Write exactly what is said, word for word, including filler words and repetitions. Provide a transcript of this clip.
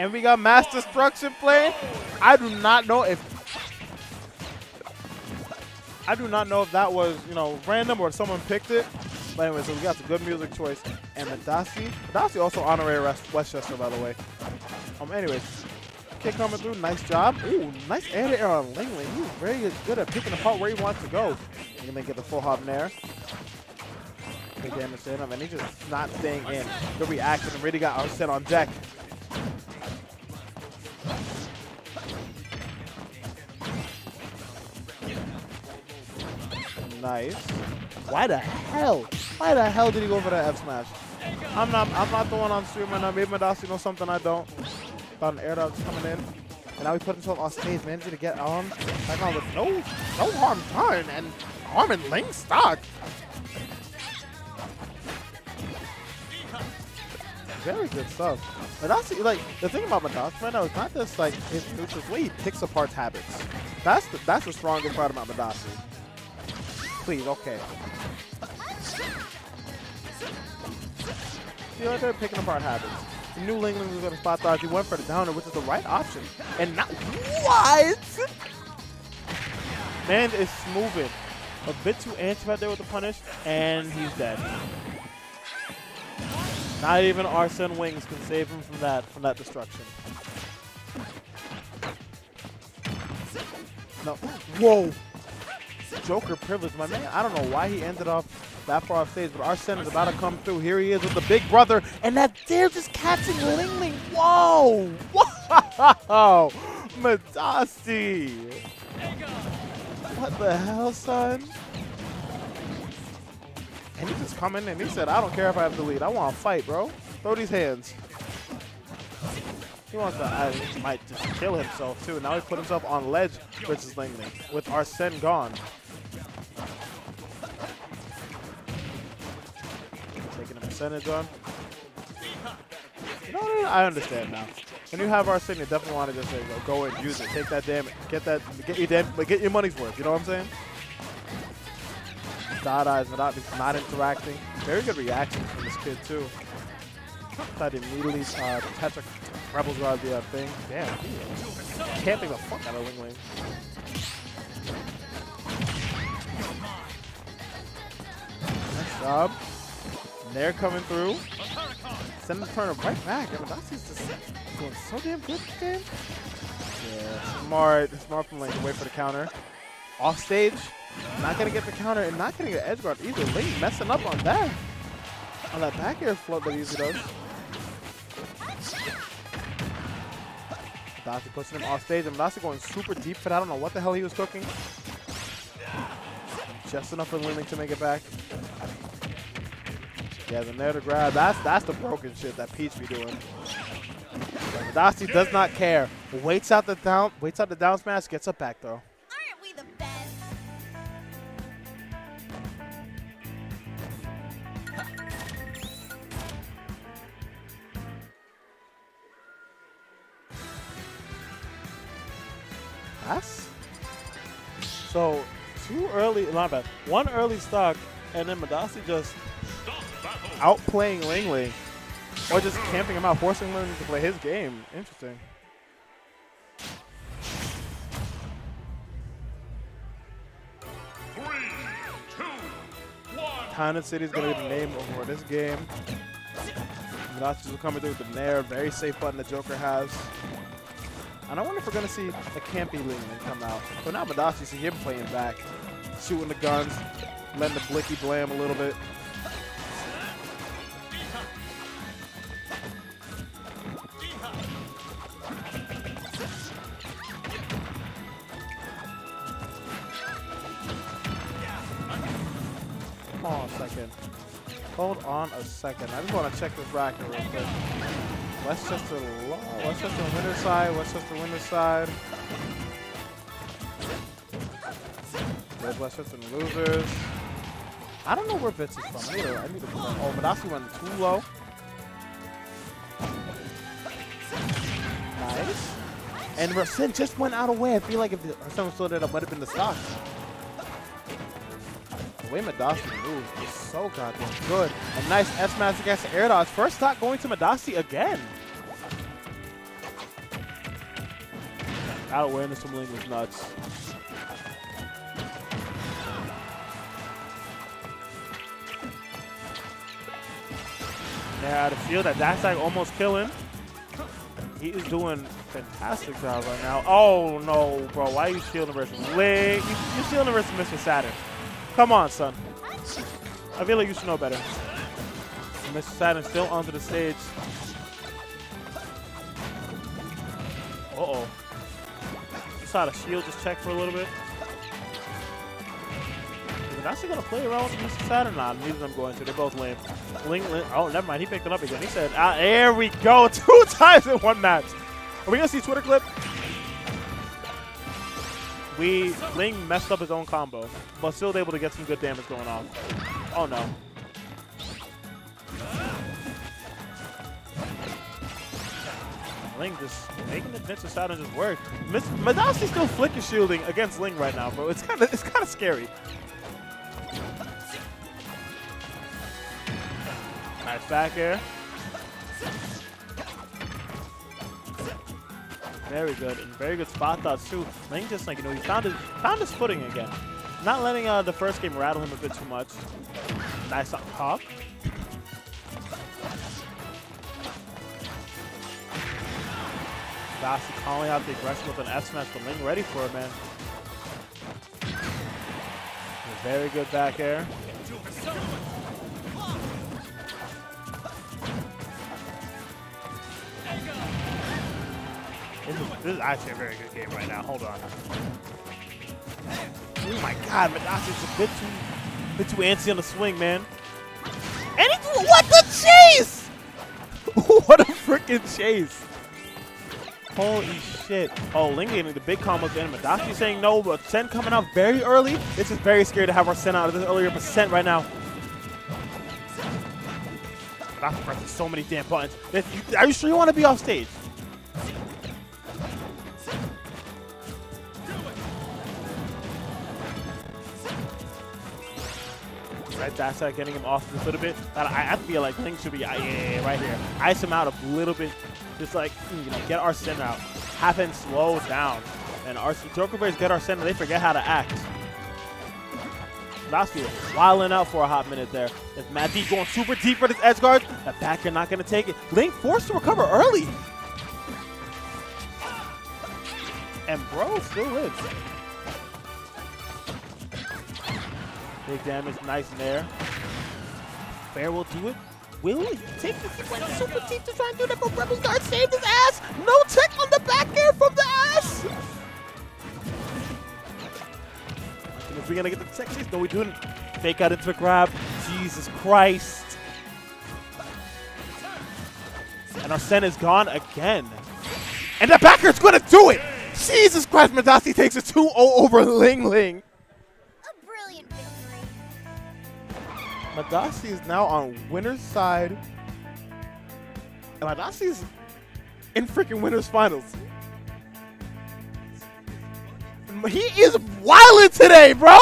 and we got Mass Destruction playing. I do not know if I do not know if that was, you know, random or someone picked it. But anyway, so we got the good music choice. And Madasti. Madasti also honorary Westchester, by the way. Um, anyways, kick coming through. Nice job. Ooh, nice air to air on Ling Ling. He's very good at picking apart where he wants to go. He's gonna get the full hop in there. Big damage to him, and he's just not staying in. The reaction really got Arsene on deck. Nice. Why the hell? Why the hell did he go for that F smash? I'm not I'm not the one on stream right now. Maybe Madasti knows something I don't. Got an air dodge coming in. And now he put himself on stage, managing to get on. Back on with no no harm done and harm in Ling stock. Very good stuff. Madasti, like, the thing about Madasti right now is not just like his neutral way he picks apart habits. That's the that's the strongest part about Madasti. Please, okay. See, right there, picking apart habits. He knew Ling Ling was gonna spot dodge. He went for the downer, which is the right option. And now, what? Man is moving. A bit too antsy right there with the punish, and he's dead. Not even Arsene Wings can save him from that from that destruction. No. Whoa. Joker privilege, my man. I don't know why he ended up that far off stage, but Arsene is about to come through. Here he is with the big brother, and that they're just catching Ling Ling. Whoa! Wow! Madasti! What the hell, son? And he just come in and he said, I don't care if I have the lead. I want to fight, bro. Throw these hands. He wants to, I might just kill himself, too. Now he put himself on ledge versus Ling Ling with Arsene gone. Taking a percentage on. You know what I mean? I understand now. When you have Arsene, you definitely want to just say, go and use it. Take that damage. Get that, get your, dam get your money's worth. You know what I'm saying? Dada is not, not interacting. Very good reaction from this kid, too. Thought immediately uh, Tetra Rebels out the uh, thing. Damn, dude. Can't think the fuck out of Ling Ling. Nice job. And they're coming through. Send the turner right back. I mean, Madasti's just going so damn good this game. Yeah, smart. Smart from Ling. Wait for the counter. Off stage. Not gonna get the counter and not gonna get edge guard either. Ling messing up on that. On that back air float that easy does. Madasti pushing him off stage, and Madasti going super deep for that. I don't know what the hell he was cooking. Just enough for Ling Ling to make it back. He has him there to grab. That's that's the broken shit that Peach be doing. Madasti does not care. Waits out the down waits out the down smash, gets up back though. So two early, not bad. One early stock, and then Madasti just outplaying Ling Ling, or just camping him out, forcing Ling Ling to play his game. Interesting. Three, two, one. Town and City is going to be the name over this game. Madasti is coming through with the Nair, very safe button the Joker has. And I wonder if we're going to see a campy Ling Ling come out. But now Madasti, see him playing back, shooting the guns, letting the blicky blam a little bit. Hold on a second. Hold on a second. I just want to check this bracket real quick. Westchester, Westchester winner's side, Westchester winner's side. There's Westchester losers. I don't know where Vince is from either. I need to put on. Oh, Madasti went too low. Nice. And Arsene just went out of way. I feel like if Arsene was still there, that might have been the stock. The way Madasti moves is so goddamn good. A nice S-Master against the air dodge. First stock going to Madasti again. Out awareness from Ling was nuts. Yeah, to feel that that's like almost killing. He is doing fantastic job right now. Oh no, bro! Why are you stealing the rest of Ling? You're stealing the rest of Mister Saturn. Come on, son. I feel like you should know better. Mister Saturn still onto the stage. Uh oh. Just out of shield, just check for a little bit. Is Madasti gonna play around with Mister Saturn? Nah, neither of them going to. They're both lame. Ling Ling. Oh, never mind. He picked it up again. He said, ah, there we go. Two times in one match. Are we gonna see Twitter clip? We Ling messed up his own combo, but still able to get some good damage going on. Oh no. Ling just making the Mister Saturn just work. Madasti still flicker shielding against Ling right now, bro. It's kind of it's kind of scary. Nice back air. Very good and very good spot thoughts too. Ling just like you know he found his found his footing again. Not letting uh, the first game rattle him a bit too much. Nice up top. Madasti calling out the aggression with an S-match, but Ling ready for it, man. A very good back air. This is, this is actually a very good game right now. Hold on. Oh my god, Madasti's a bit too, bit too antsy on the swing, man. And he, what the chase! What a freaking chase! Holy shit. Oh, Ling getting the big combos in. Madasti saying no, but Sen coming out very early. This is very scary to have our Sen out of this earlier, but Sen right now. Madasti pressing so many damn buttons. Are you sure you want to be off stage? Right, that's like getting him off just a little bit. I, I feel like Ling should be yeah, yeah, yeah, right here. Ice him out a little bit. Just like, you know, get Arsene out. Have him slow down. And Arsene, Joker Bears get Arsene, they forget how to act. Madasti wilding out for a hot minute there. It's Madasti going super deep for this edge guard. That backer not going to take it. Ling forced to recover early. And bro still lives. Big damage, nice in there. Fair will do it. Will he take the sequence super deep to try and do that, but Rebel Guard saved his ass. No tech on the back air from the ass. If we're gonna get the tech chase, no, we didn't. Fake out into the grab. Jesus Christ. And Arsene is gone again. And the back air's gonna do it. Jesus Christ, Madasti takes a two oh over Ling Ling. Madasti is now on winner's side. And Madasti is in freaking winner's finals. He is wildin' today, bro!